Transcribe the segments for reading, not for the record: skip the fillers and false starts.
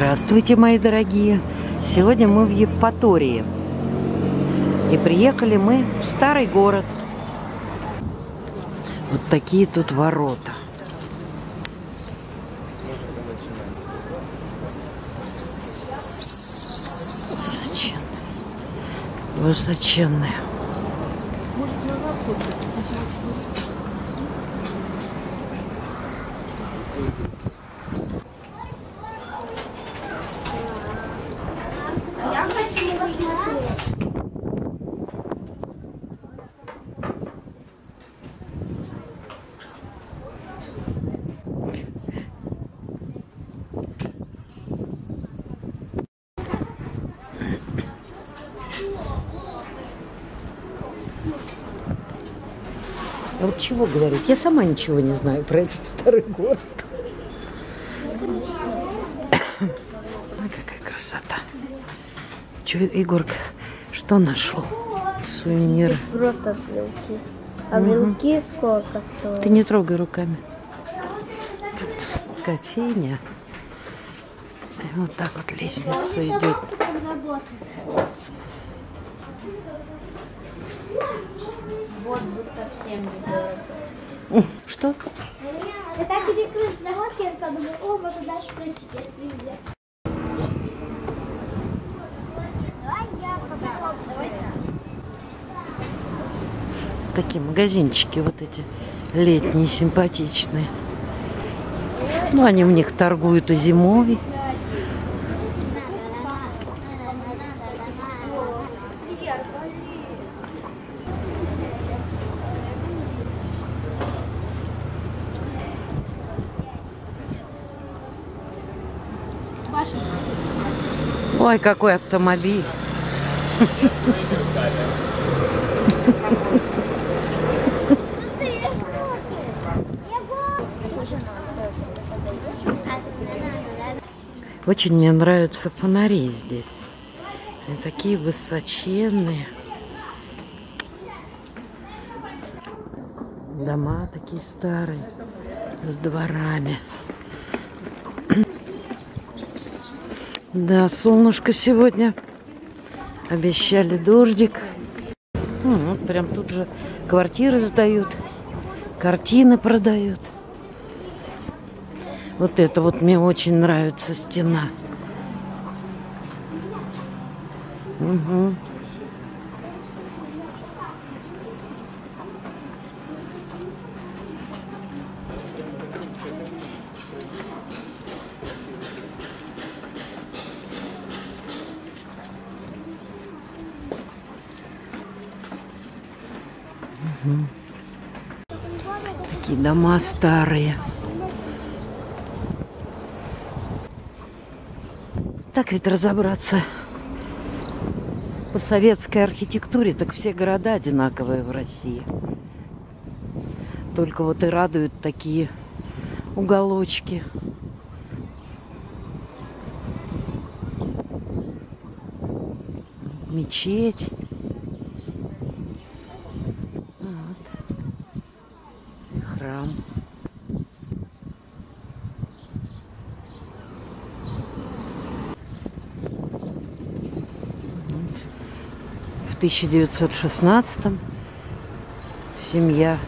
Здравствуйте, мои дорогие! Сегодня мы в Евпатории. И приехали мы в старый город. Вот такие тут ворота. Высоченные. А вот чего говорить? Я сама ничего не знаю про этот старый город. Ой, какая красота. Че, Егорка, что нашел? Сувенир. Просто вилки. А вилки сколько стоят? Ты не трогай руками. Тут кофейня. И вот так вот лестница идет. Вот бы совсем недорого. Что? Я так перекрылась на год, я подумала, о, можно даже пройти, я привезла. Такие магазинчики вот эти летние, симпатичные. Ну, они в них торгуют и зимой. Ой, какой автомобиль. Очень мне нравятся фонари здесь. Они такие высоченные. Дома такие старые, с дворами. Да, солнышко сегодня. Обещали дождик. Вот прям тут же квартиры сдают, картины продают. Вот это вот мне очень нравится стена. Угу. Такие дома старые. Так ведь разобраться по советской архитектуре, так все города одинаковые в России. Только вот и радуют такие уголочки. Мечеть. Храм. В 1916 семья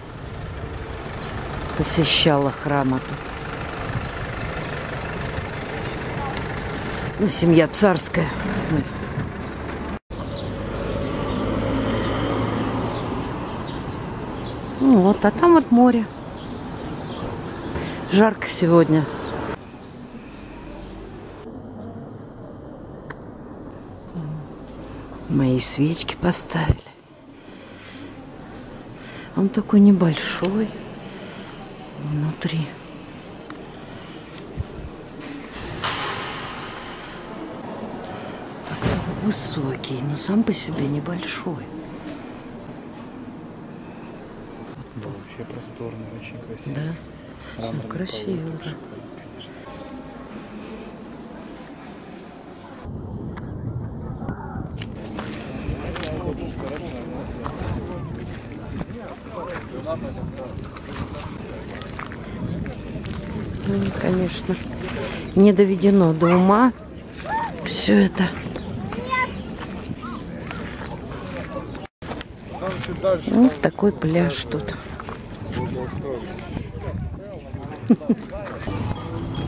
посещала храм этот. Ну, семья царская, в смысле. Ну вот, а там вот море. Жарко сегодня. Мои свечки поставили. Он такой небольшой внутри. Так, высокий, но сам по себе небольшой. Да, вообще просторный, очень красивый. Да. Ну, красиво. Ну, конечно, не доведено до ума. все это. Вот такой пляж тут.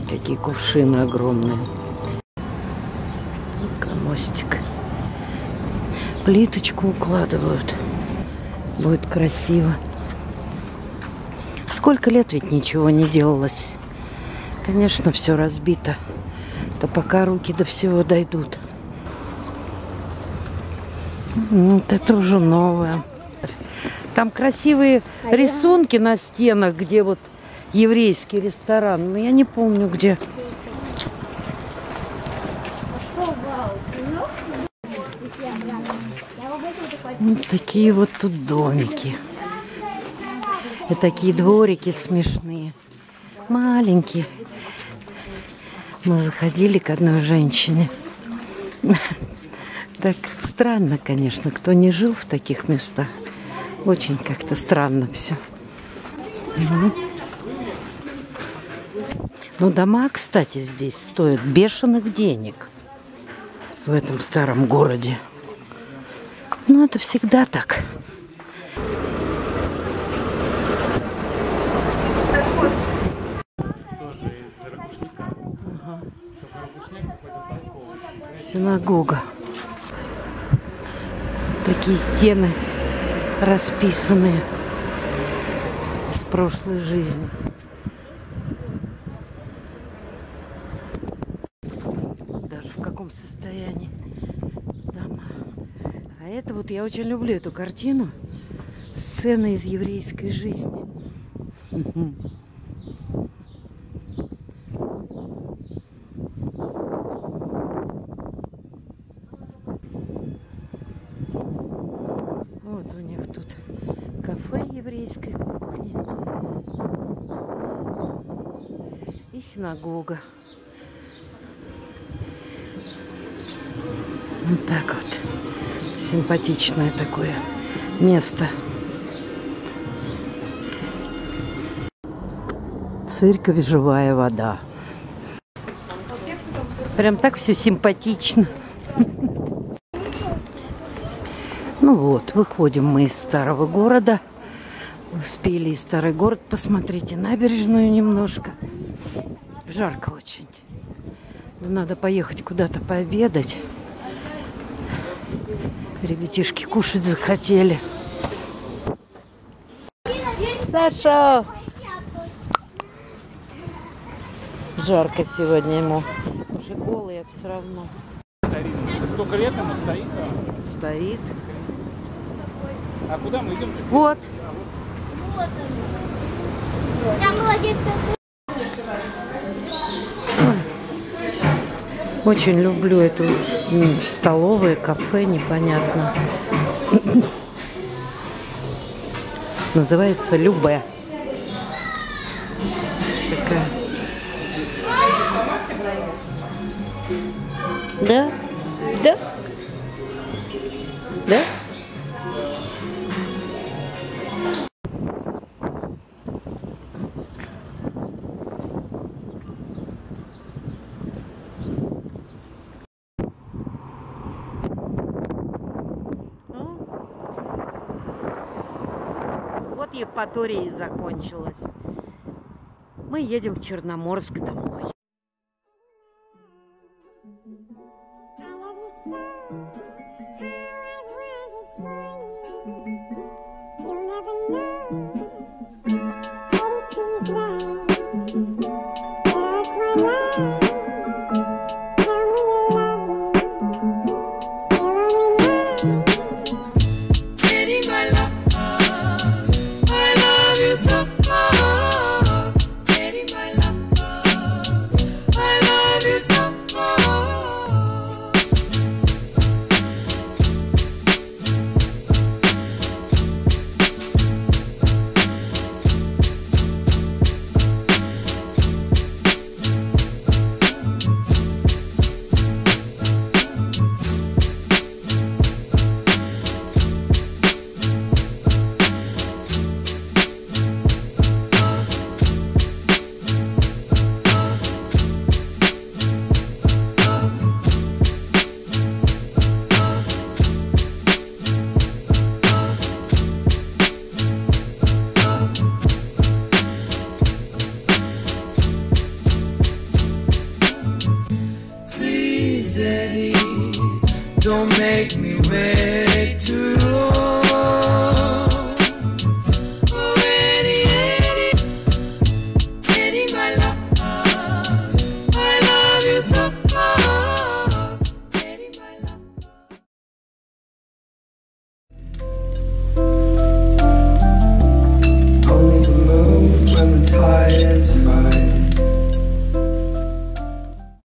Какие кувшины огромные. Мостик. Плиточку укладывают. Будет красиво. Сколько лет ведь ничего не делалось. Конечно, все разбито. Да пока руки до всего дойдут. Вот это уже новое. Там красивые рисунки на стенах, где вот еврейский ресторан. Но я не помню, где. Вот такие вот тут домики. И такие дворики смешные. Маленькие. Мы заходили к одной женщине. Так странно, конечно, кто не жил в таких местах. Очень как-то странно все. Ну, дома, кстати, здесь стоят бешеных денег. В этом старом городе. Ну, это всегда так. Ага. Синагога. Такие стены расписанные с прошлой жизни. Даже в каком состоянии дома. А это вот я очень люблю эту картину. Сцена из еврейской жизни. Вот у них тут кафе еврейской кухни. И синагога. Вот так вот. Симпатичное такое место. Церковь, живая вода. Прям так все симпатично. Ну вот, выходим мы из старого города. Успели и старый город посмотреть, и набережную немножко. Жарко очень. Надо поехать куда-то пообедать. Ребятишки кушать захотели. Саша! Жарко сегодня ему. Уже голый, я все равно. Сколько лет ему стоит? Стоит. А куда мы идем? Вот. Там была детская. Очень люблю эту столовую, кафе, непонятно. Называется Любе. Такая. Да? Да? Да? Евпатория закончилась. Мы едем в Черноморск домой. don't make me wait too long.